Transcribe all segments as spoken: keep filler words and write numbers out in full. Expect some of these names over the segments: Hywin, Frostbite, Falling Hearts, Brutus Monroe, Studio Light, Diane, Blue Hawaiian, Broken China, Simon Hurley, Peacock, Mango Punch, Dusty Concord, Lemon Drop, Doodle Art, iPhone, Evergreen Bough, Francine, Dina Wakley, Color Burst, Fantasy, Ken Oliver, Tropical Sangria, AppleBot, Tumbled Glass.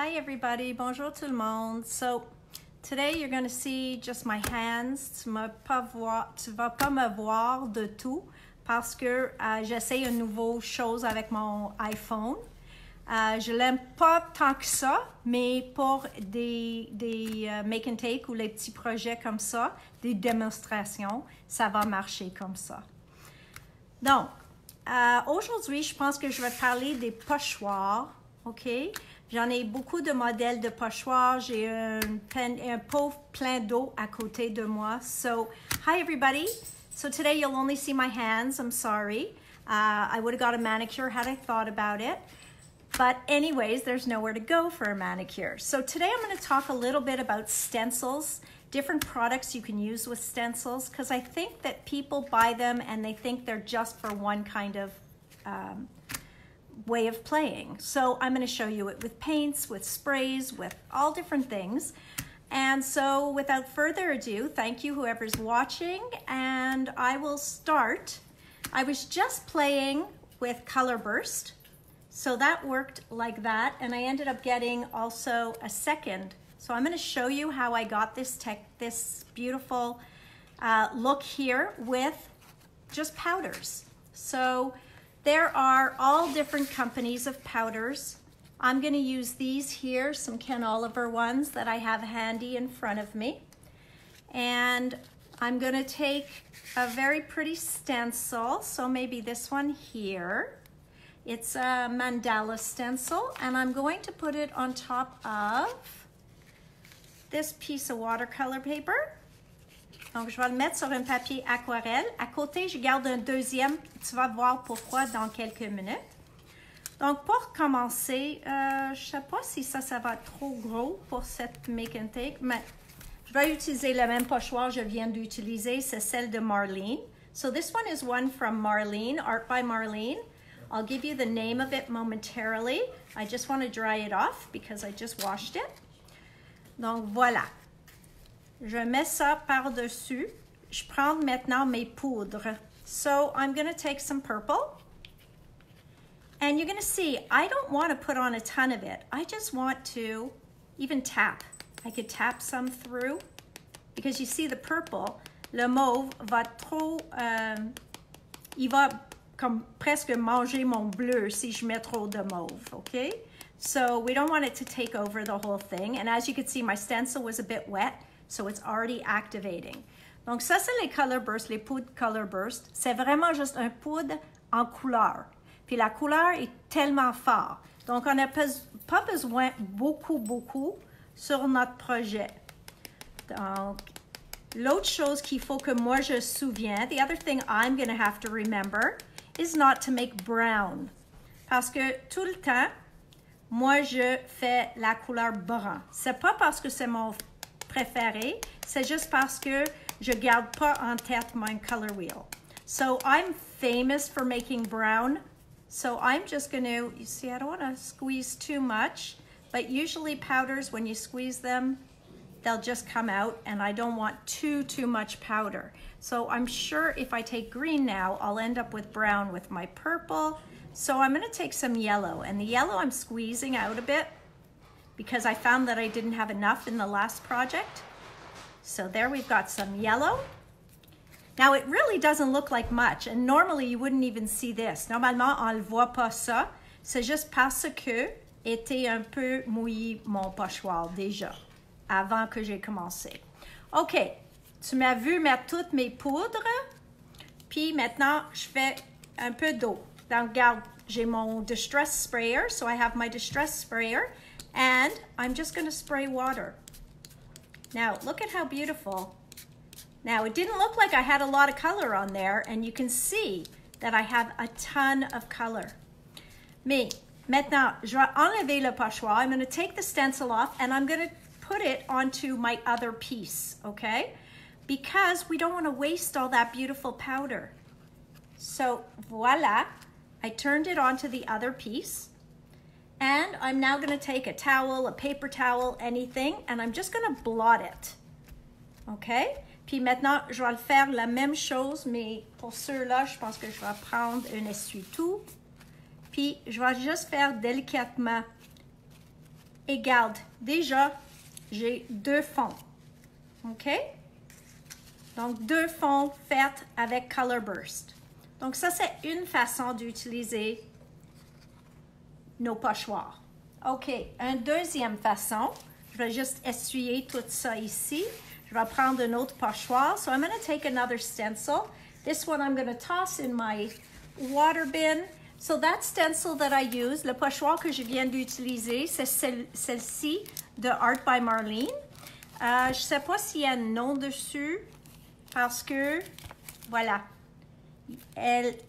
Hi everybody, bonjour tout le monde. So today you're going to see just my hands. Tu vas pas voir, tu vas pas me voir de tout parce que uh, j'essaie une nouvelle chose avec mon iPhone. Uh, je l'aime pas tant que ça, mais pour des, des uh, make and take ou les petits projets comme ça, des démonstrations, ça va marcher comme ça. Donc, euh, aujourd'hui, je pense que je vais parler des pochoirs, OK? J'en ai beaucoup de modèles de pochoirs. J'ai un, un pot plein d'eau à côté de moi. So, hi everybody. So today you'll only see my hands, I'm sorry. Uh, I would have got a manicure had I thought about it. But anyways, there's nowhere to go for a manicure. So today I'm going to talk a little bit about stencils, different products you can use with stencils, because I think that people buy them and they think they're just for one kind of um, way of playing. So I'm going to show you it with paints, with sprays, with all different things. And so without further ado, thank you whoever's watching, and I will start. I was just playing with Color Burst. So that worked like that, and I ended up getting also a second. So I'm going to show you how I got this tech, this beautiful uh, look here with just powders. So there are all different companies of powders. I'm going to use these here, some Ken Oliver ones that I have handy in front of me. And I'm going to take a very pretty stencil, so maybe this one here. It's a mandala stencil, and I'm going to put it on top of this piece of watercolor paper. Donc, je vais le mettre sur un papier aquarelle. À côté, je garde un deuxième. Tu vas voir pourquoi dans quelques minutes. Donc, pour commencer, euh, je ne sais pas si ça, ça va être trop gros pour cette make and take, mais je vais utiliser le même pochoir que je viens d'utiliser. C'est celle de Marlene. So, this one is one from Marlene, Art by Marlene. I'll give you the name of it momentarily. I just want to dry it off because I just washed it. Donc voilà. Je mets ça par-dessus. Je prends maintenant mes poudres. So I'm going to take some purple. And you're going to see, I don't want to put on a ton of it. I just want to even tap. I could tap some through because you see the purple, le mauve va trop, um, il va comme presque manger mon bleu si je mets trop de mauve, okay? So we don't want it to take over the whole thing. And as you can see, my stencil was a bit wet, so it's already activating. Donc ça, c'est les Color Burst, les poudres Color Burst. C'est vraiment juste un poudre en couleur. Puis la couleur est tellement forte. Donc on n'a pas besoin beaucoup, beaucoup sur notre projet. Donc, l'autre chose qu'il faut que moi je souviens, the other thing I'm gonna have to remember, is not to make brown. Parce que tout le temps, moi je fais la couleur brun. C'est pas parce que c'est mon préféré, c'est juste parce que je garde pas en tête mon color wheel. So I'm famous for making brown. So I'm just gonna, you see, I don't wanna squeeze too much, but usually powders, when you squeeze them, they'll just come out, and I don't want too, too much powder. So I'm sure if I take green now, I'll end up with brown with my purple. So I'm gonna take some yellow, and the yellow I'm squeezing out a bit because I found that I didn't have enough in the last project. So there we've got some yellow. Now it really doesn't look like much, and normally you wouldn't even see this. Normalement, on le voit pas ça. C'est juste parce que était un peu mouillé mon pochoir déjà, avant que j'ai commencé. OK, tu m'as vu mettre toutes mes poudres, puis maintenant, je fais un peu d'eau. Donc, regarde, j'ai mon Distress Sprayer, so I have my Distress Sprayer, and I'm just going to spray water. Now, look at how beautiful. Now, it didn't look like I had a lot of color on there, and you can see that I have a ton of color. Mais, maintenant, je vais enlever le pochoir. I'm going to take the stencil off, and I'm going to put it onto my other piece, okay? Because we don't want to waste all that beautiful powder. So voila, I turned it onto the other piece, and I'm now going to take a towel, a paper towel, anything, and I'm just going to blot it, okay? Puis maintenant, je vais faire la même chose, mais pour ceux-là, je pense que je vais prendre un essuie-tout, puis je vais juste faire délicatement. Et garde, déjà, j'ai deux fonds. OK? Donc, deux fonds faits avec Color Burst. Donc, ça, c'est une façon d'utiliser nos pochoirs. OK, une deuxième façon. Je vais juste essuyer tout ça ici. Je vais prendre un autre pochoir. So, I'm going to take another stencil. This one I'm going to toss in my water bin. So that stencil that I use, le pochoir que je viens d'utiliser, c'est celle-ci de Art by Marlene. Euh, je ne sais pas s'il y a un nom dessus parce que, voilà,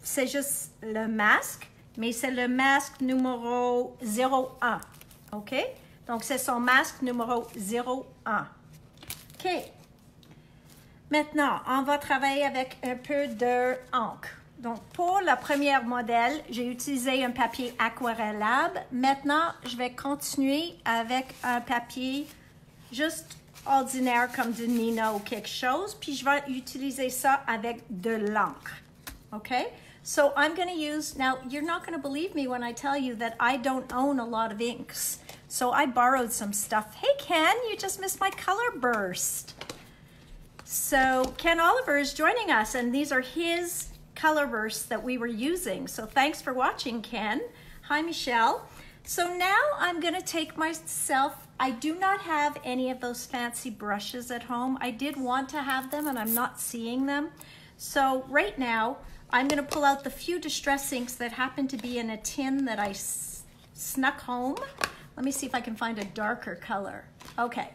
c'est juste le masque, mais c'est le masque numéro zéro un, OK? Donc, c'est son masque numéro zéro un. OK. Maintenant, on va travailler avec un peu de encre. Donc, pour le premier modèle, j'ai utilisé un papier aquarellable. Maintenant, je vais continuer avec un papier juste ordinaire comme du Nina ou quelque chose. Puis, je vais utiliser ça avec de l'encre. Okay? So, I'm going to use... Now, you're not going to believe me when I tell you that I don't own a lot of inks. So, I borrowed some stuff. Hey, Ken, you just missed my Color Burst. So, Ken Oliver is joining us, and these are his... Color Bursts that we were using. So thanks for watching, Ken. Hi, Michelle. So now I'm going to take myself. I do not have any of those fancy brushes at home. I did want to have them and I'm not seeing them. So right now I'm going to pull out the few Distress Inks that happen to be in a tin that I snuck home. Let me see if I can find a darker color. Okay.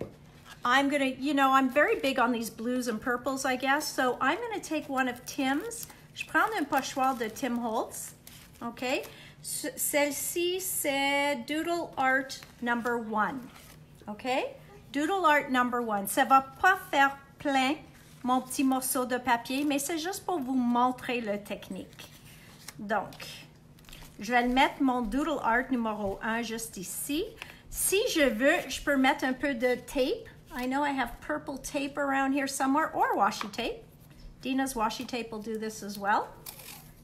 I'm going to, you know, I'm very big on these blues and purples, I guess. So I'm going to take one of Tim's. Je prends un pochoir de Tim Holtz, OK? Celle-ci, c'est Doodle Art number one, OK? Doodle Art number one. Ça ne va pas faire plein, mon petit morceau de papier, mais c'est juste pour vous montrer la technique. Donc, je vais mettre mon Doodle Art numéro un juste ici. Si je veux, je peux mettre un peu de tape. I know I have purple tape around here somewhere, or washi tape. Dina's washi tape will do this as well.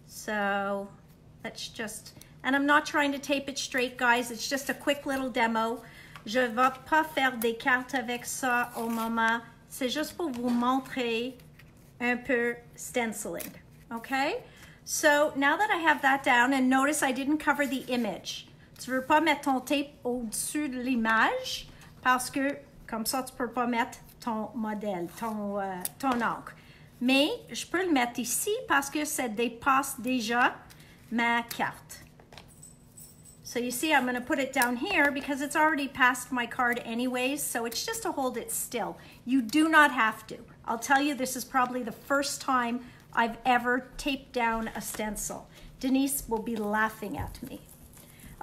So let's just, and I'm not trying to tape it straight, guys. It's just a quick little demo. Je ne vais pas faire des cartes avec ça au moment. C'est juste pour vous montrer un peu stenciling, okay? So now that I have that down, and notice I didn't cover the image. Tu ne veux pas mettre ton tape au-dessus de l'image parce que comme ça, tu ne peux pas mettre ton modèle, ton, euh, ton encre. Mais je peux le mettre ici parce que ça dépasse déjà ma carte. So you see, I'm going to put it down here because it's already past my card anyways, so it's just to hold it still. You do not have to. I'll tell you, this is probably the first time I've ever taped down a stencil. Denise will be laughing at me.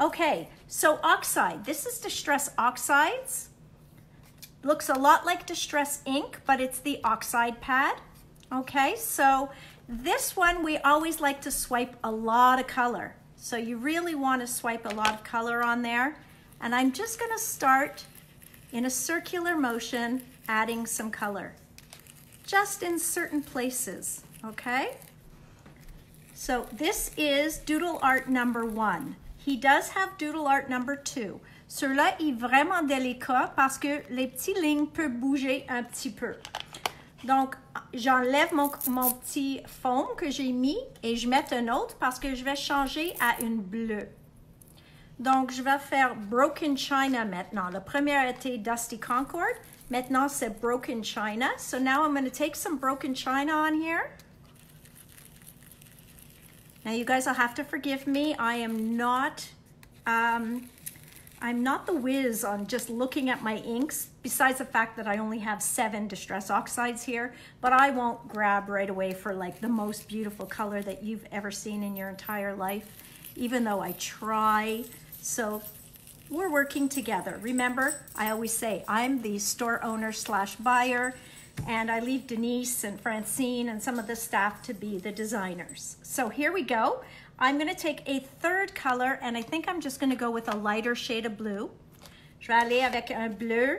Okay, so oxide. This is Distress Oxides. Looks a lot like Distress Ink, but it's the oxide pad. Okay, so this one, we always like to swipe a lot of color. So you really want to swipe a lot of color on there. And I'm just going to start in a circular motion, adding some color. Just in certain places, okay? So this is Doodle Art number one. He does have Doodle Art number two. Celui-là est vraiment délicat parce que les petites lignes peuvent bouger un petit peu. Donc, j'enlève mon, mon petit fond que j'ai mis et je mets un autre parce que je vais changer à une bleue. Donc, je vais faire Broken China maintenant. Le premier était Dusty Concord. Maintenant, c'est Broken China. So now I'm going to take some Broken China on here. Now, you guys will have to forgive me. I am not... Um, I'm not the whiz on just looking at my inks, besides the fact that I only have seven Distress Oxides here, but I won't grab right away for like the most beautiful color that you've ever seen in your entire life, even though I try. So we're working together. Remember, I always say I'm the store owner slash buyer, and I leave Denise and Francine and some of the staff to be the designers. So here we go. I'm going to take a third color, and I think I'm just going to go with a lighter shade of blue. Je vais aller avec un bleu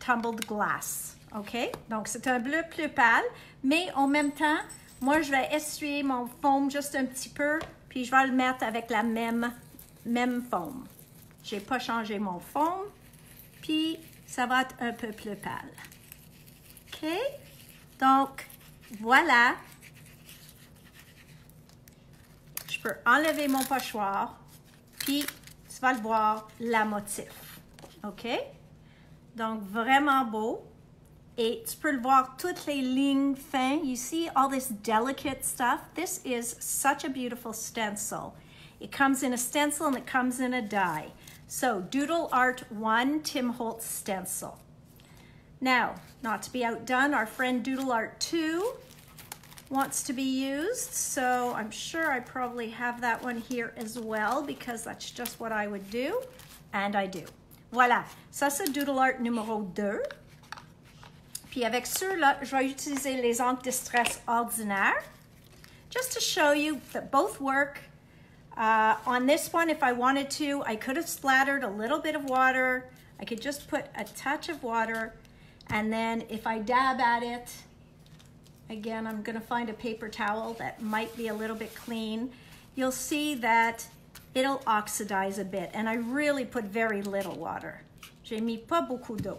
Tumbled Glass, OK? Donc, c'est un bleu plus pâle, mais en même temps, moi, je vais essuyer mon foam juste un petit peu, puis je vais le mettre avec la même, même foam. J'ai pas changé mon foam. puis ça va être un peu plus pâle. OK? Donc, voilà. Je peux enlever mon pochoir, puis tu vas le voir, la motif. OK? Donc, vraiment beau. Et tu peux le voir, toutes les lignes fines. You see all this delicate stuff? This is such a beautiful stencil. It comes in a stencil and it comes in a die. So, Doodle Art one, Tim Holtz stencil. Now, not to be outdone, our friend Doodle Art two wants to be used. So, I'm sure I probably have that one here as well because that's just what I would do. And I do. Voilà. Ça, c'est Doodle Art numéro deux. Puis avec ceux-là, je vais utiliser les encres Distress ordinaire. Just to show you that both work. Uh, on this one, if I wanted to, I could have splattered a little bit of water. I could just put a touch of water. And then if I dab at it, again, I'm going to find a paper towel that might be a little bit clean. You'll see that it'll oxidize a bit. And I really put very little water. J'ai mis pas beaucoup d'eau.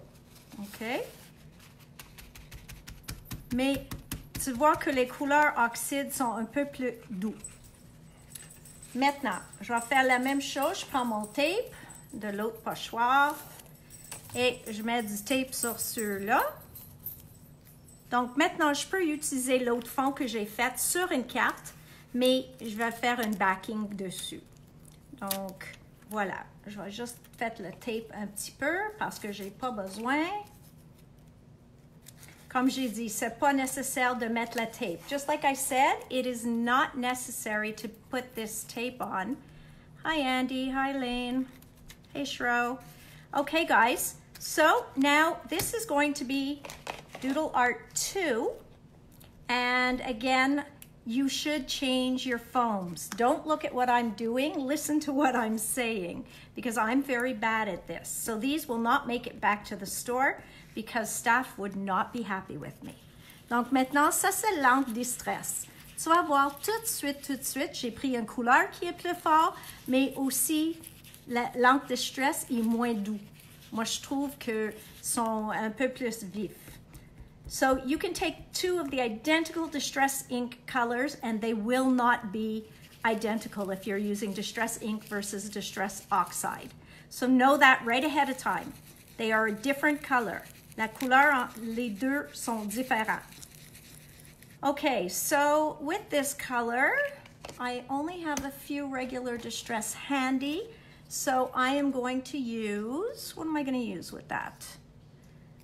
OK? Mais tu vois que les couleurs oxydes sont un peu plus douces. Maintenant, je vais faire la même chose. Je prends mon tape de l'autre pochoir et je mets du tape sur ceux-là. Donc maintenant, je peux utiliser l'autre fond que j'ai fait sur une carte, mais je vais faire une backing dessus. Donc voilà, je vais juste faire le tape un petit peu parce que je n'ai pas besoin. Comme j'ai dit, c'est pas nécessaire de mettre la tape. Just like I said, it is not necessary to put this tape on. Hi Andy, hi Lane, hey Shro. Okay guys, so now this is going to be Doodle Art two. And again, you should change your foams. Don't look at what I'm doing, listen to what I'm saying because I'm very bad at this. So these will not make it back to the store. Because staff would not be happy with me. Donc maintenant, ça c'est l'encre Distress. Tu vas voir tout de suite, tout de suite, j'ai pris une couleur qui est plus forte, mais aussi l'encre Distress est moins doux. Moi, je trouve que sont un peu plus vifs. So you can take two of the identical Distress Ink colors and they will not be identical if you're using Distress Ink versus Distress Oxide. So know that right ahead of time. They are a different color. La couleur, les deux sont différents. Okay, so with this color, I only have a few regular Distress handy. So I am going to use, what am I gonna use with that?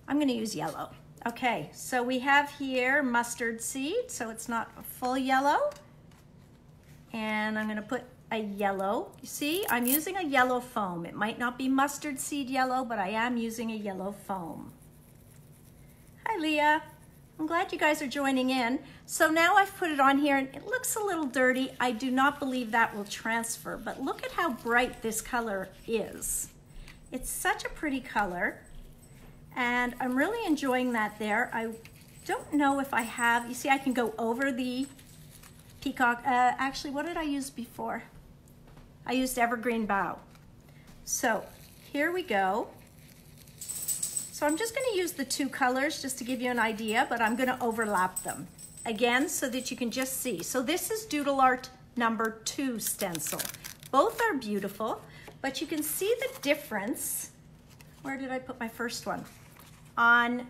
I'm gonna use yellow. Okay, so we have here Mustard Seed, so it's not a full yellow. And I'm gonna put a yellow. You see, I'm using a yellow foam. It might not be Mustard Seed yellow, but I am using a yellow foam. Hi, Leah. I'm glad you guys are joining in. So now I've put it on here and it looks a little dirty. I do not believe that will transfer, but look at how bright this color is. It's such a pretty color and I'm really enjoying that there. I don't know if I have, you see, I can go over the Peacock. Uh, actually, what did I use before? I used Evergreen Bough. So here we go. So I'm just going to use the two colors just to give you an idea, but I'm going to overlap them again so that you can just see. So this is Doodle Art number two stencil. Both are beautiful, but you can see the difference. Where did I put my first one? On,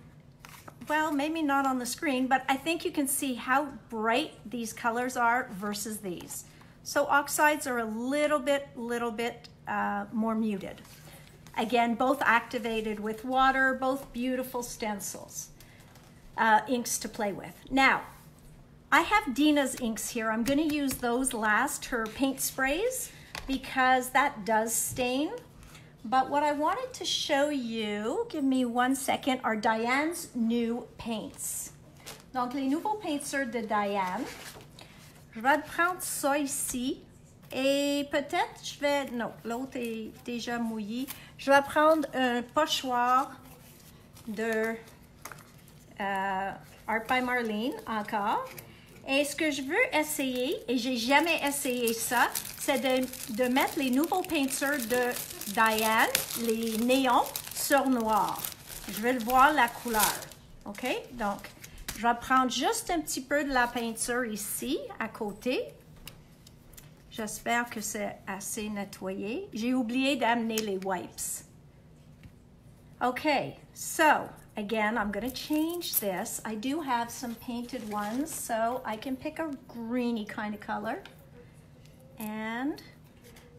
well, maybe not on the screen, but I think you can see how bright these colors are versus these. So oxides are a little bit, little bit uh, more muted. Again, both activated with water, both beautiful stencils, uh, inks to play with. Now, I have Dina's inks here. I'm gonna use those last, her paint sprays, because that does stain. But what I wanted to show you, give me one second, are Diane's new paints. Donc, les nouveaux peintures de Diane. Je vais prendre ça ici. Et peut-être je vais... Non, l'autre est déjà mouillé. Je vais prendre un pochoir de euh, Art by Marlene encore. Et ce que je veux essayer, et j'ai jamais essayé ça, c'est de, de mettre les nouvelles peintures de Diane, les néons, sur noir. Je vais voir la couleur. OK? Donc, je vais prendre juste un petit peu de la peinture ici, à côté. J'espère que c'est assez nettoyé. J'ai oublié d'amener les wipes. Okay, so again, I'm gonna change this. I do have some painted ones, so I can pick a greeny kind of color. And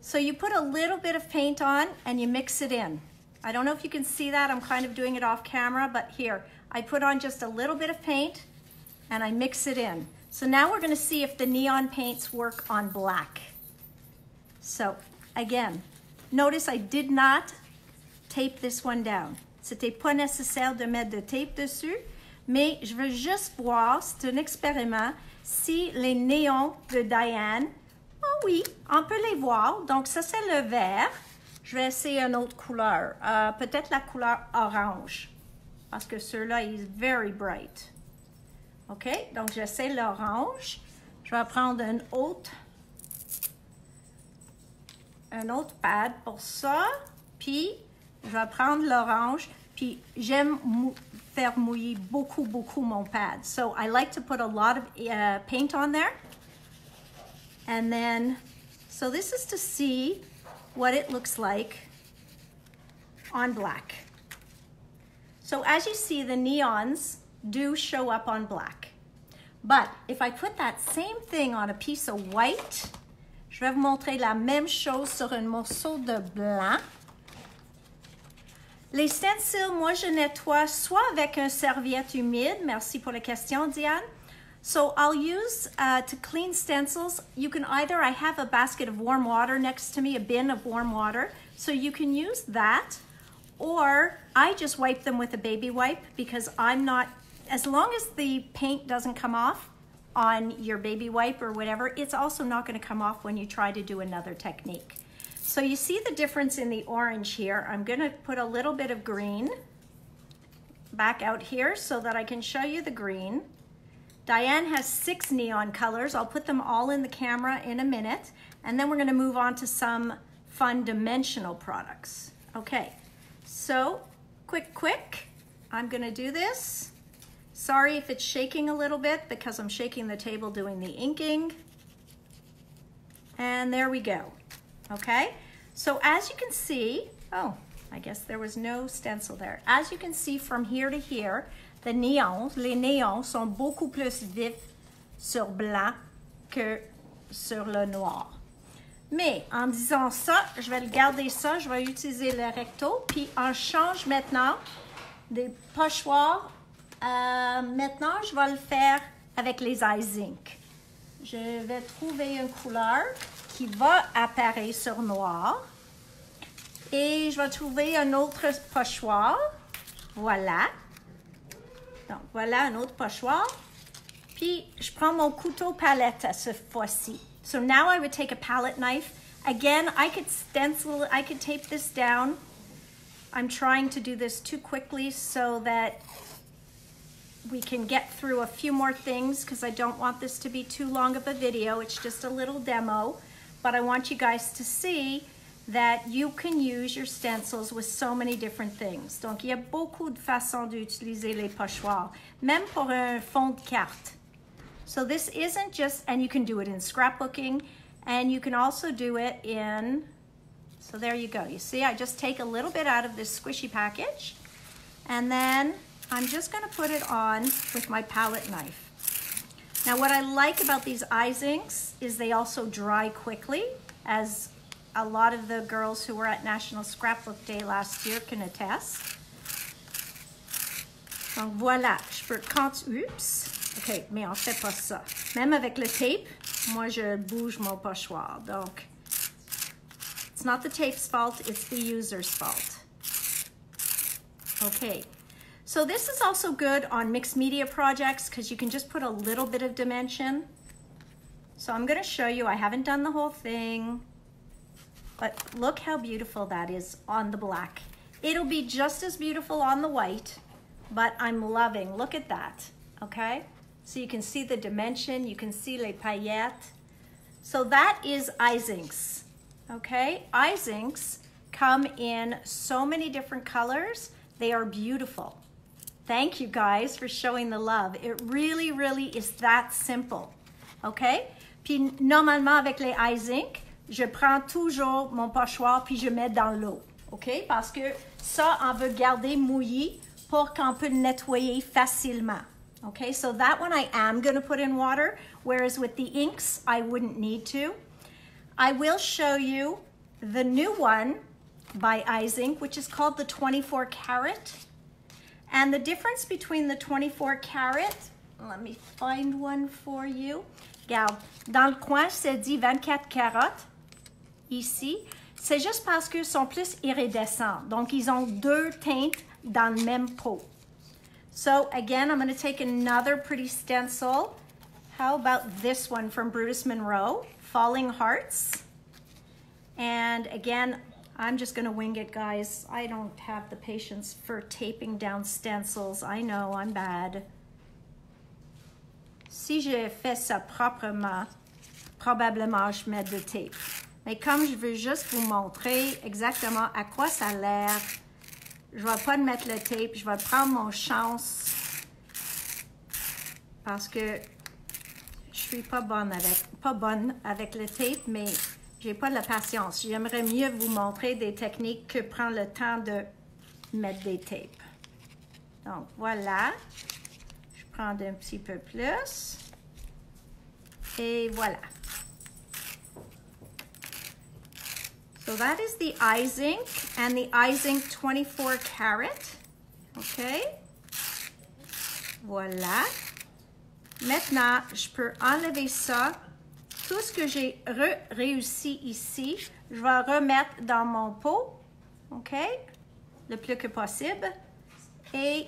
so you put a little bit of paint on and you mix it in. I don't know if you can see that. I'm kind of doing it off camera, but here, I put on just a little bit of paint and I mix it in. So now we're gonna see if the neon paints work on black. So again, notice I did not tape this one down. C'était pas nécessaire de mettre de tape dessus, mais je veux juste voir, c'est un expériment, si les néons de Diane, oh oui, on peut les voir. Donc ça c'est le vert. Je vais essayer une autre couleur, euh, peut-être la couleur orange, parce que celui-là is very bright. OK, donc j'essaie l'orange. Je vais prendre un autre, un autre pad pour ça. Puis, je vais prendre l'orange. Puis, j'aime mou faire mouiller beaucoup, beaucoup mon pad. So, I like to put a lot of uh, paint on there. And then, so this is to see what it looks like on black. So, as you see, the neons do show up on black. But if I put that same thing on a piece of white, je vais vous montrer la même chose sur un morceau de blanc. Les stencils, moi je nettoie soit avec un serviette humide, merci pour la question Diane. So I'll use uh, to clean stencils, you can either, I have a basket of warm water next to me, a bin of warm water, so you can use that, or I just wipe them with a baby wipe because I'm not, as long as the paint doesn't come off on your baby wipe or whatever, it's also not going to come off when you try to do another technique. So you see the difference in the orange here. I'm going to put a little bit of green back out here so that I can show you the green. Diane has six neon colors. I'll put them all in the camera in a minute, and then we're going to move on to some fun dimensional products. Okay, so quick, quick, I'm going to do this. Sorry if it's shaking a little bit because I'm shaking the table doing the inking. And there we go. Okay, so as you can see, oh, I guess there was no stencil there. As you can see from here to here, the néons, les néons sont beaucoup plus vifs sur blanc que sur le noir. Mais en disant ça, je vais le garder ça, je vais utiliser le recto, puis on change maintenant des pochoirs. Euh, maintenant, je vais le faire avec les Izink. Je vais trouver une couleur qui va apparaître sur noir. Et je vais trouver un autre pochoir. Voilà. Donc, voilà un autre pochoir. Puis, je prends mon couteau palette à ce fois-ci. So now I would take a palette knife. Again, I could stencil, I could tape this down. I'm trying to do this too quickly so that we can get through a few more things because I don't want this to be too long of a video. It's just a little demo, but I want you guys to see that you can use your stencils with so many different things. Donc, il y a beaucoup de façons d'utiliser les pochoirs, même pour un fond de carte. So this isn't just, and you can do it in scrapbooking, and you can also do it in, so there you go. You see, I just take a little bit out of this squishy package, and then I'm just going to put it on with my palette knife. Now what I like about these Izinks is they also dry quickly, as a lot of the girls who were at National Scrapbook Day last year can attest. Donc voilà, je peux quand, oops, ok, mais on fait pas ça. Même avec le tape, moi je bouge mon pochoir, donc it's not the tape's fault, it's the user's fault. Okay. So this is also good on mixed media projects because you can just put a little bit of dimension. So I'm going to show you, I haven't done the whole thing, but look how beautiful that is on the black. It'll be just as beautiful on the white, but I'm loving, look at that, okay? So you can see the dimension, you can see les paillettes. So that is Izinks, okay? Izinks come in so many different colors. They are beautiful. Thank you guys for showing the love. It really, really is that simple, okay? Puis normalement avec les Izink, je prends toujours mon pochoir puis je mets dans l'eau, ok? Parce que ça, on veut garder mouillé pour qu'on peut nettoyer facilement. Okay, so that one I am gonna put in water, whereas with the inks, I wouldn't need to. I will show you the new one by Izink, which is called the twenty-four karat. And the difference between the twenty-four karat, let me find one for you. Regarde, dans le coin, c'est dit vingt-quatre carats, ici. C'est juste parce qu'ils sont plus iridescents. Donc, ils ont deux teintes dans le même pot. So again, I'm gonna take another pretty stencil. How about this one from Brutus Monroe, Falling Hearts. And again, I'm just gonna wing it, guys. I don't have the patience for taping down stencils. I know, I'm bad. Si je fais ça proprement, probablement je mets de tape. Mais comme je veux juste vous montrer exactement à quoi ça a l'air, je ne vais pas mettre le tape, je vais prendre mon chance parce que je suis pas bonne avec, pas bonne avec le tape, mais j'ai pas de la patience. J'aimerais mieux vous montrer des techniques que prendre le temps de mettre des tapes. Donc voilà, je prends un petit peu plus et voilà. So that is the Izink and the Izink twenty-four karat. Okay. Voilà. Maintenant, je peux enlever ça. Tout ce que j'ai réussi ici, je vais remettre dans mon pot. Okay. Le plus que possible. Et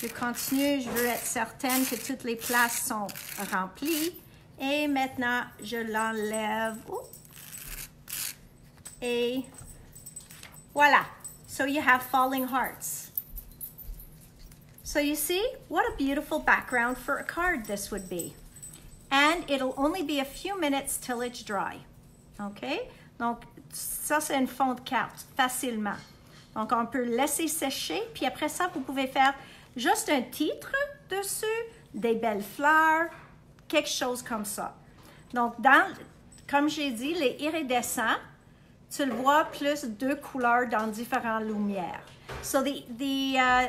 je continue. Je veux être certaine que toutes les places sont remplies. Et maintenant, je l'enlève. Oh. A, voila, so you have Falling Hearts. So you see, what a beautiful background for a card this would be. And it'll only be a few minutes till it's dry. Okay, donc ça c'est un fond de carte, facilement. Donc on peut laisser sécher, puis après ça vous pouvez faire juste un titre dessus, des belles fleurs, quelque chose comme ça. Donc dans, comme j'ai dit, les iridescents, tu le vois plus deux couleurs dans différentes lumières. So the the uh,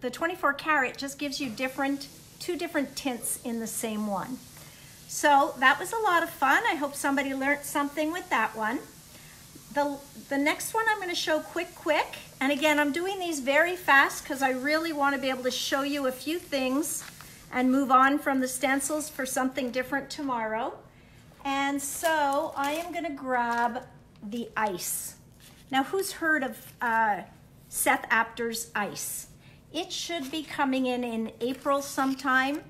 the twenty-four karat just gives you different two different tints in the same one. So that was a lot of fun. I hope somebody learned something with that one. The the next one I'm going to show quick quick. And again, I'm doing these very fast because I really want to be able to show you a few things and move on from the stencils for something different tomorrow. And so I am going to grab the ice. Now, who's heard of uh, Seth Apter's ice? It should be coming in in April sometime.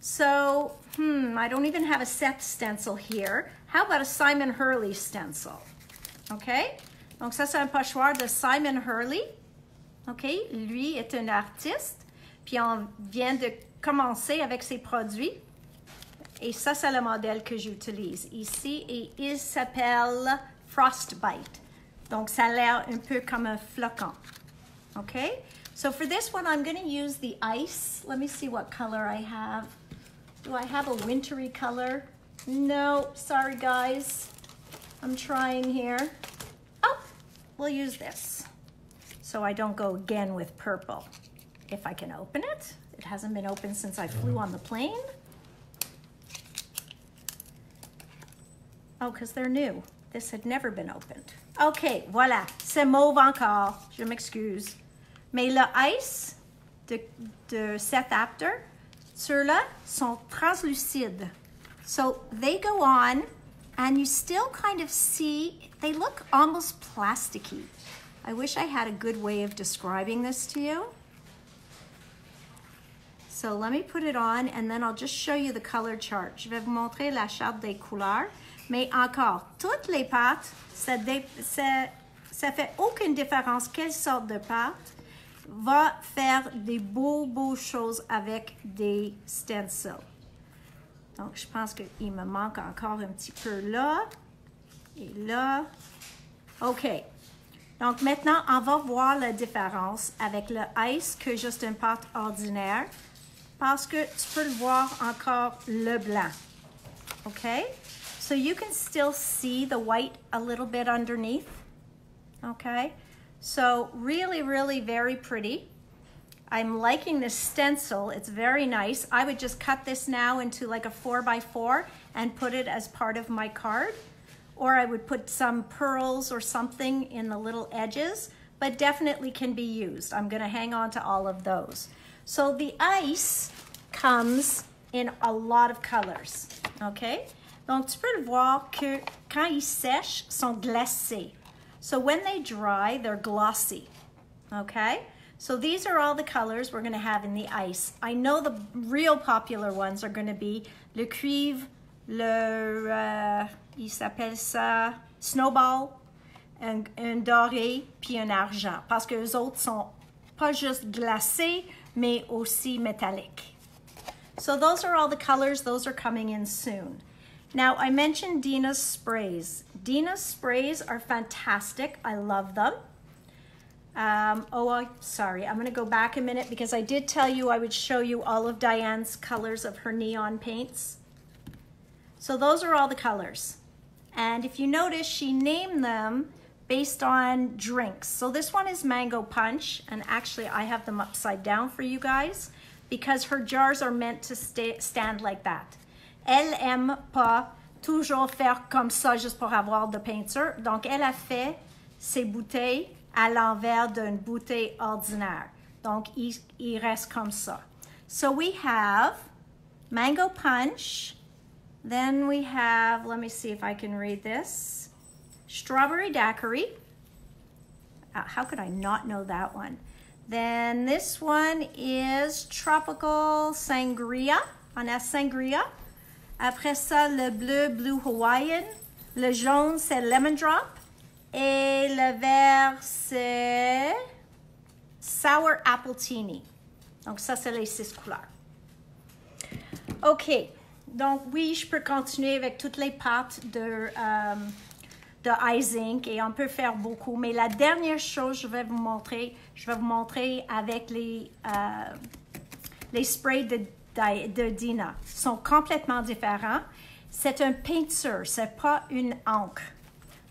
So, hmm, I don't even have a Seth stencil here. How about a Simon Hurley stencil? Okay, donc ça c'est un pochoir de Simon Hurley. Okay, lui est un artiste. Puis on vient de commencer avec ses produits. Et ça c'est le modèle que j'utilise ici et il s'appelle Frostbite. Donc, ça a l'air un peu comme un flocon. Okay? So for this one, I'm going to use the ice. Let me see what color I have. Do I have a wintry color? No, sorry guys. I'm trying here. Oh, we'll use this. So I don't go again with purple. If I can open it. It hasn't been opened since I flew on the plane. Oh, because they're new. This had never been opened. Okay, voilà, c'est mauve encore, je m'excuse. Mais le ice de, de Seth Apter, ceux-là sont translucides. So they go on and you still kind of see, they look almost plasticky. I wish I had a good way of describing this to you. So let me put it on and then I'll just show you the color chart. Je vais vous montrer la charte des couleurs. Mais encore, toutes les pâtes, ça ne fait aucune différence quelle sorte de pâte va faire des beaux, beaux choses avec des stencils. Donc, je pense qu'il me manque encore un petit peu là et là. OK. Donc maintenant, on va voir la différence avec le ice que juste une pâte ordinaire parce que tu peux le voir encore le blanc. OK? So you can still see the white a little bit underneath. OK? So really, really very pretty. I'm liking this stencil. It's very nice. I would just cut this now into like a four by four and put it as part of my card. Or I would put some pearls or something in the little edges, but definitely can be used. I'm gonna hang on to all of those. So the ice comes in a lot of colors, okay? Donc tu peux le voir que quand ils sèchent, sont glacés. So when they dry, they're glossy, okay? So these are all the colors we're gonna have in the ice. I know the real popular ones are gonna be le cuivre, le, uh, il s'appelle ça Snowball, un, un doré, puis un argent. Parce que les autres sont pas juste glacés, mais aussi métalliques. So those are all the colors. Those are coming in soon. Now, I mentioned Dina's sprays. Dina's sprays are fantastic. I love them. Um, oh, I, sorry. I'm going to go back a minute because I did tell you I would show you all of Diane's colors of her neon paints. So those are all the colors. And if you notice, she named them based on drinks. So this one is Mango Punch, and actually I have them upside down for you guys because her jars are meant to stay, stand like that. Elle aime pas toujours faire comme ça juste pour avoir de peinture. Donc elle a fait ses bouteilles à l'envers d'une bouteille ordinaire. Donc il, il reste comme ça. So we have Mango Punch. Then we have, let me see if I can read this, Strawberry Daiquiri. Uh, how could I not know that one? Then this one is Tropical Sangria. On a Sangria. Après ça, le bleu, Blue Hawaiian. Le jaune, c'est Lemon Drop. Et le vert, c'est Sour Appletini. Donc ça, c'est les six couleurs. OK. Donc oui, je peux continuer avec toutes les pâtes de, euh, de Izink et on peut faire beaucoup. Mais la dernière chose, je vais vous montrer, je vais vous montrer avec les, euh, les sprays de, de, de Dina. Ils sont complètement différents. C'est une peinture, c'est pas une encre.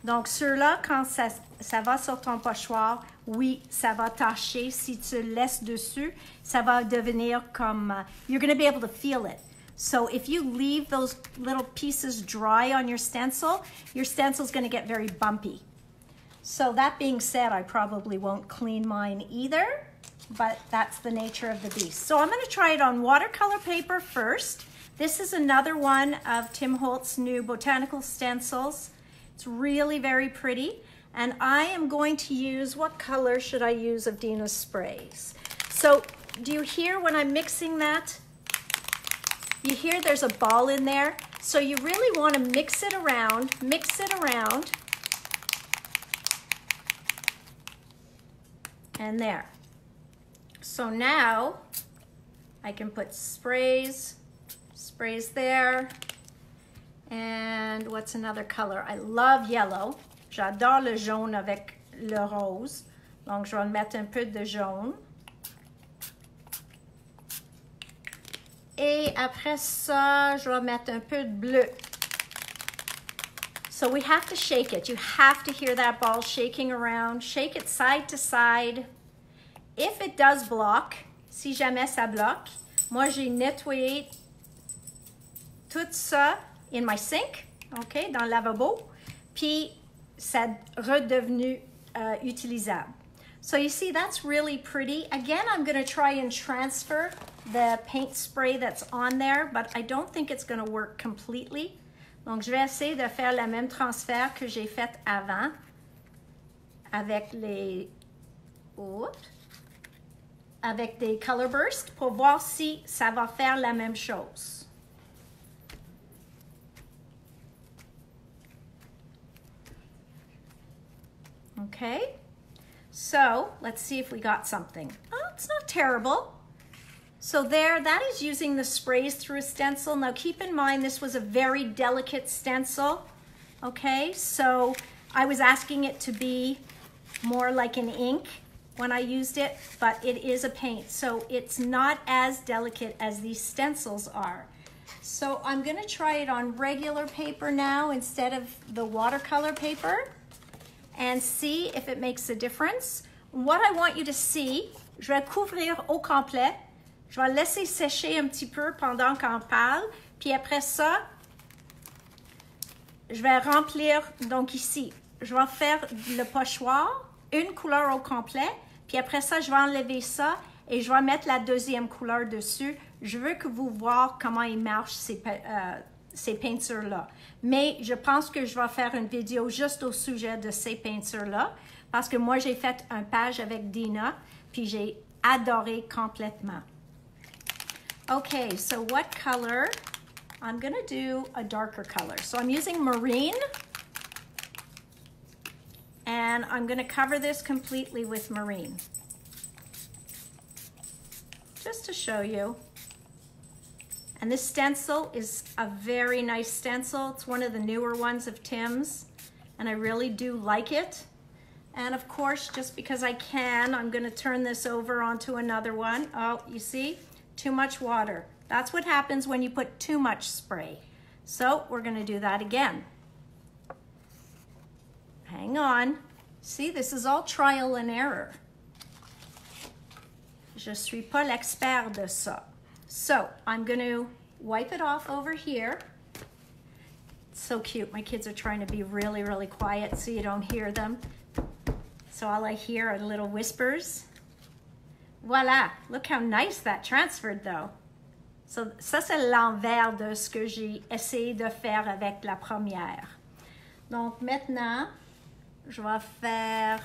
Donc ceux-là, quand ça, ça va sur ton pochoir, oui, ça va tacher. Si tu le laisses dessus, ça va devenir comme... Uh, you're going to be able to feel it. So if you leave those little pieces dry on your stencil, your stencil's going to get very bumpy. So that being said, I probably won't clean mine either, but that's the nature of the beast. So I'm going to try it on watercolor paper first. This is another one of Tim Holtz's new botanical stencils. It's really very pretty. And I am going to use, what color should I use of Dina's sprays? So do you hear when I'm mixing that? You hear there's a ball in there, so you really want to mix it around, mix it around. And there. So now I can put sprays, sprays there. And what's another color? I love yellow. J'adore le jaune avec le rose. Donc je vais mettre un peu de jaune. Et après ça, je vais mettre un peu de bleu. So we have to shake it. You have to hear that ball shaking around. Shake it side to side. If it does block, si jamais ça bloque, moi j'ai nettoyé tout ça in my sink, OK, dans le lavabo, puis ça a redevenu euh, utilisable. So you see, that's really pretty. Again, I'm going to try and transfer the paint spray that's on there, but I don't think it's going to work completely. Donc, je vais essayer de faire le même transfert que j'ai fait avant avec les... Oops. Avec des Color Burst pour voir si ça va faire la même chose. OK. So let's see if we got something. Oh, it's not terrible. So there, that is using the sprays through a stencil. Now keep in mind, this was a very delicate stencil. Okay, so I was asking it to be more like an ink when I used it, but it is a paint, so it's not as delicate as these stencils are. So I'm gonna try it on regular paper now instead of the watercolor paper and see if it makes a difference. What I want you to see, je vais couvrir au complet. Je vais laisser sécher un petit peu pendant qu'on parle. Puis après ça, je vais remplir, donc ici, je vais faire le pochoir, une couleur au complet. Puis après ça, je vais enlever ça et je vais mettre la deuxième couleur dessus. Je veux que vous voir comment ils marchent ces, euh, ces peintures-là. Mais je pense que je vais faire une vidéo juste au sujet de ces peintures-là. Parce que moi, j'ai fait un page avec Dina, puis j'ai adoré complètement. Okay, so what color? I'm gonna do a darker color. So I'm using Marine, and I'm gonna cover this completely with Marine, just to show you. And this stencil is a very nice stencil. It's one of the newer ones of Tim's, and I really do like it. And of course, just because I can, I'm gonna turn this over onto another one. Oh, you see? Too much water. That's what happens when you put too much spray. So we're gonna do that again. Hang on. See, this is all trial and error. Je suis pas l'expert de ça. So I'm gonna wipe it off over here. It's so cute. My kids are trying to be really, really quiet so you don't hear them. So all I hear are little whispers. Voilà, look how nice that transferred though. So, ça c'est l'envers de ce que j'ai essayé de faire avec la première. Donc maintenant, je vais faire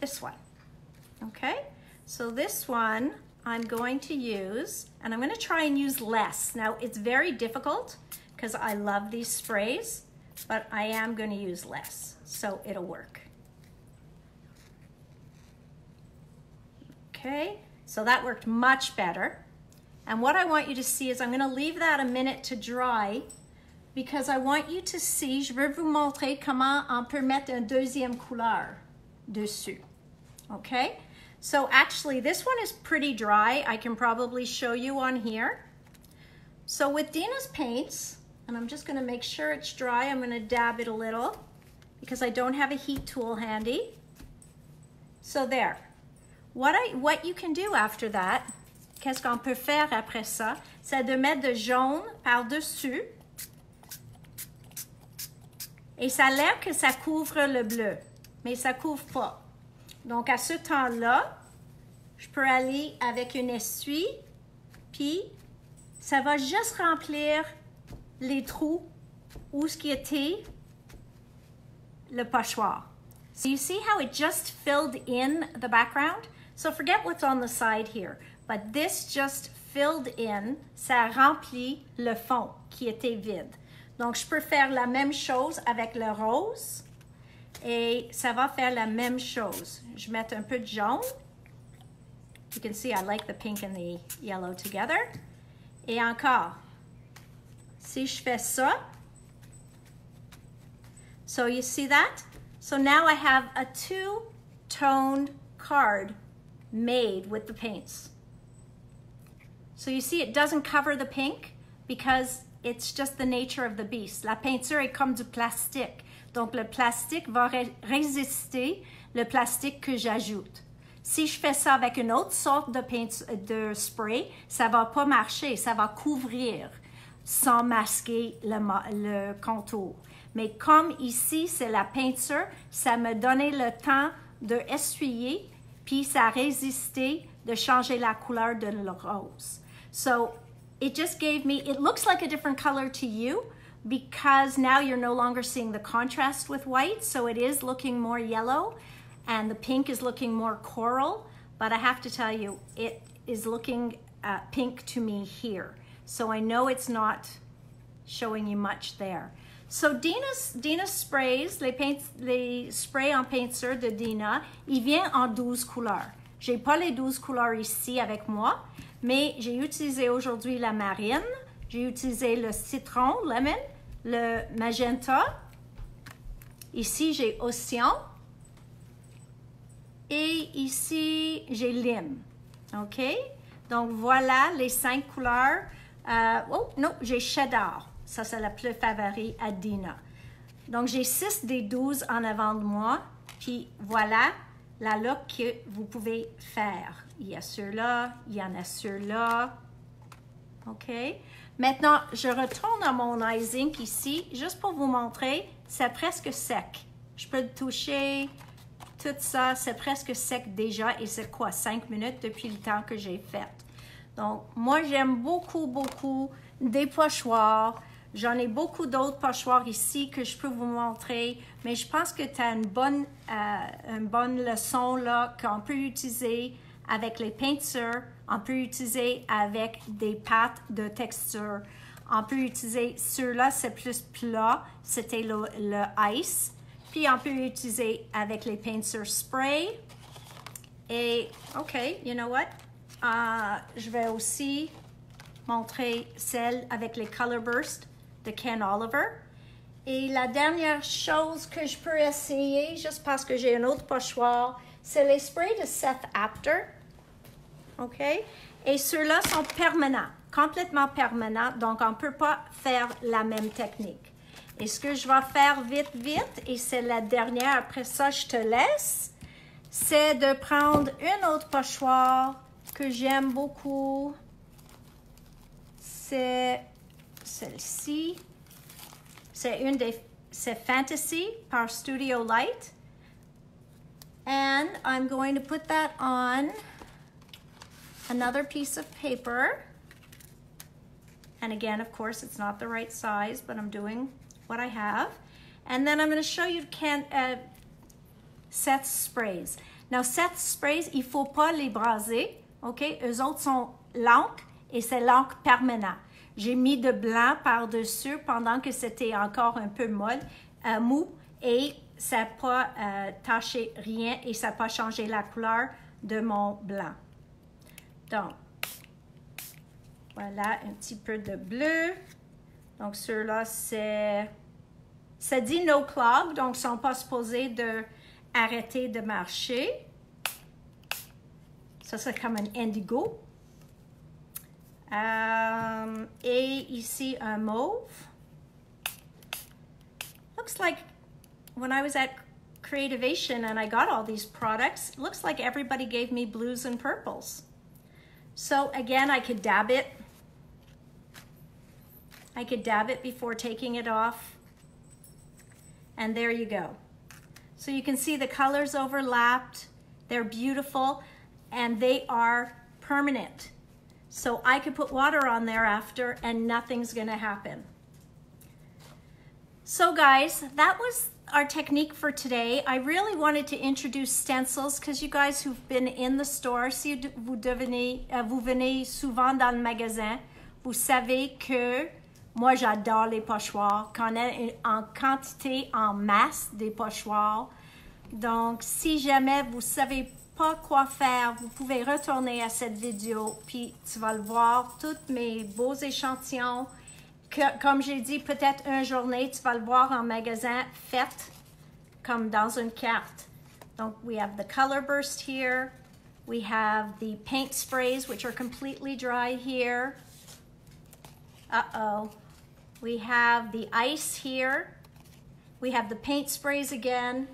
this one. Okay, so this one I'm going to use, and I'm gonna try and use less. Now it's very difficult because I love these sprays, but I am gonna use less, so it'll work. Okay, so that worked much better. And what I want you to see is I'm gonna leave that a minute to dry because I want you to see, je veux vous montrer comment on peut mettre une deuxième couleur dessus, okay? So actually this one is pretty dry. I can probably show you on here. So with Dina's paints, and I'm just gonna make sure it's dry, I'm gonna dab it a little because I don't have a heat tool handy. So there. What, I, what you can do after that, qu'est-ce qu'on peut faire après ça, c'est de mettre de jaune par-dessus. Et ça a l'air que ça couvre le bleu, mais ça couvre pas. Donc à ce temps-là, je peux aller avec une essuie, puis ça va juste remplir les trous où ce qui était le pochoir. So you see how it just filled in the background? So forget what's on the side here, but this just filled in, ça remplit le fond qui était vide. Donc je peux faire la même chose avec le rose et ça va faire la même chose. Je mets un peu de jaune. You can see I like the pink and the yellow together. Et encore, si je fais ça, so you see that? So now I have a two-toned card made with the paints. So you see it doesn't cover the pink because it's just the nature of the beast. La peinture est comme du plastique. Donc le plastique va ré résister le plastique que j'ajoute. Si je fais ça avec une autre sorte de, de spray, ça va pas marcher, ça va couvrir sans masquer le, le contour. Mais comme ici, c'est la peinture, ça me donnait le temps d'essuyer, puis ça résistait de changer la couleur de la rose. So it just gave me, it looks like a different color to you because now you're no longer seeing the contrast with white, so it is looking more yellow and the pink is looking more coral, but I have to tell you, it is looking uh, pink to me here. So I know it's not showing you much there. So Dina's, Dina's sprays, les, paint, les sprays en peinture de Dina, il vient en douze couleurs. J'ai pas les douze couleurs ici avec moi, mais j'ai utilisé aujourd'hui la marine, j'ai utilisé le citron, lemon, le magenta, Ici, j'ai Océan. Et ici, j'ai Lime. OK? Donc, voilà les cinq couleurs. Euh, oh, non, j'ai Cheddar. Ça, c'est la plus favorite à Dina. Donc, j'ai six des douze en avant de moi. Puis, voilà la look que vous pouvez faire. Il y a ceux-là, il y en a ceux-là. OK? Maintenant, je retourne à mon Izink ici, juste pour vous montrer. C'est presque sec. Je peux le toucher. Tout ça, c'est presque sec déjà. Et c'est quoi? cinq minutes depuis le temps que j'ai fait. Donc, moi, j'aime beaucoup, beaucoup des pochoirs. J'en ai beaucoup d'autres pochoirs ici que je peux vous montrer. Mais je pense que tu as une bonne, euh, une bonne leçon là qu'on peut utiliser avec les peintures. On peut utiliser avec des pâtes de texture. On peut utiliser ceux-là, c'est plus plat. C'était le, le ice. Puis, on peut l'utiliser avec les peintures spray. Et, OK, you know what? Uh, je vais aussi montrer celle avec les Color Burst de Ken Oliver. Et la dernière chose que je peux essayer, juste parce que j'ai un autre pochoir, c'est les sprays de Seth Apter. OK? Et ceux-là sont permanents, complètement permanents. Donc, on ne peut pas faire la même technique. Et ce que je vais faire vite, vite, et c'est la dernière, après ça, je te laisse, c'est de prendre une autre pochoir que j'aime beaucoup. C'est celle-ci. C'est une des... C'est Fantasy par Studio Light. And I'm going to put that on another piece of paper. And again, of course, it's not the right size, but I'm doing what I have, and then I'm going to show you can, uh, Seth's sprays. Now, Seth's sprays, il faut pas les braser, OK? Eux autres sont l'encre, et c'est l'encre permanent. J'ai mis de blanc par-dessus pendant que c'était encore un peu molle, euh, mou, et ça n'a pas euh, taché rien, et ça n'a pas changé la couleur de mon blanc. Donc, voilà, un petit peu de bleu. Donc, ceux-là, c'est... Ça dit « no clog », donc ils ne sont pas supposés d'arrêter de marcher. Ça, c'est comme un indigo. Um, et ici, un mauve. Looks like, when I was at Creativation and I got all these products, looks like everybody gave me blues and purples. So, again, I could dab it. I could dab it before taking it off. And there you go. So you can see the colors overlapped. They're beautiful and they are permanent. So I could put water on there after and nothing's gonna happen. So guys, that was our technique for today. I really wanted to introduce stencils because you guys who've been in the store, si vous, devenez, vous venez souvent dans le magasin, vous savez que moi, j'adore les pochoirs, qu'on a en quantité, en masse des pochoirs. Donc, si jamais vous ne savez pas quoi faire, vous pouvez retourner à cette vidéo, puis tu vas le voir, tous mes beaux échantillons. Que, comme j'ai dit, peut-être une journée, tu vas le voir en magasin, fait comme dans une carte. Donc, we have the Color Burst here. We have the paint sprays, which are completely dry here. Uh-oh. We have the ice here. We have the paint sprays again.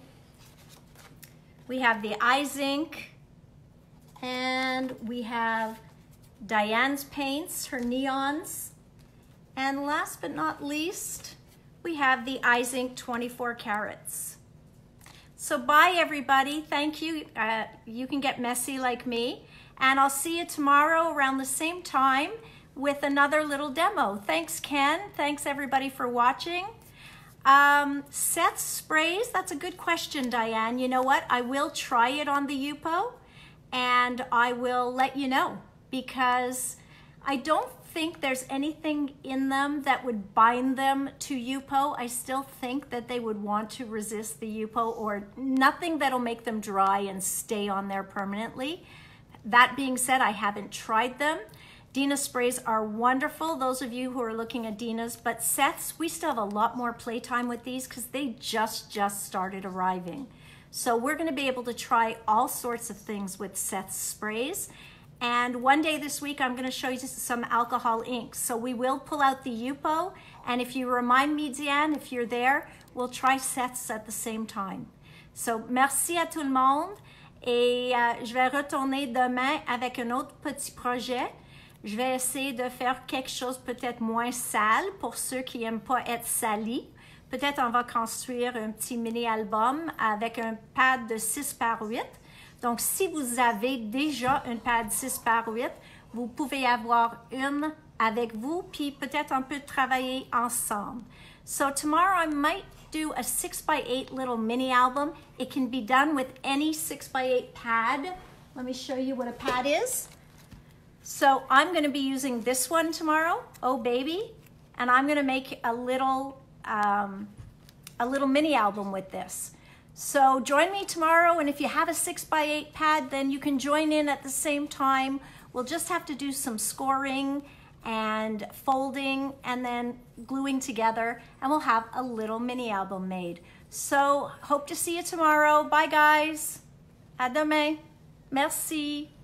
We have the Izink. And we have Diane's paints, her neons. And last but not least, we have the Izink twenty-four carats. So bye everybody, thank you. Uh, you can get messy like me. And I'll see you tomorrow around the same time with another little demo. Thanks, Ken. Thanks, everybody, for watching. Um, Seth's sprays, that's a good question, Diane. You know what? I will try it on the Yupo, and I will let you know because I don't think there's anything in them that would bind them to Yupo. I still think that they would want to resist the Yupo or nothing that'll make them dry and stay on there permanently. That being said, I haven't tried them. Dina sprays are wonderful, those of you who are looking at Dina's, but Seth's, we still have a lot more playtime with these because they just, just started arriving. So we're gonna be able to try all sorts of things with Seth's sprays. And one day this week, I'm gonna show you some alcohol inks. So we will pull out the Yupo, and if you remind me, Diane, if you're there, we'll try Seth's at the same time. So merci à tout le monde, et uh, je vais retourner demain avec un autre petit projet. Je vais essayer de faire quelque chose peut-être moins sale pour ceux qui n'aiment pas être salis. Peut-être on va construire un petit mini-album avec un pad de six par huit. Donc, si vous avez déjà un pad six par huit, vous pouvez avoir une avec vous, puis peut-être on peut travailler ensemble. So, tomorrow I might do a six by eight little mini-album. It can be done with any six by eight pad. Let me show you what a pad is. So I'm gonna be using this one tomorrow, Oh Baby, and I'm gonna make a little, um, a little mini album with this. So join me tomorrow, and if you have a six by eight pad, then you can join in at the same time. We'll just have to do some scoring and folding and then gluing together, and we'll have a little mini album made. So hope to see you tomorrow. Bye guys. À demain. Merci.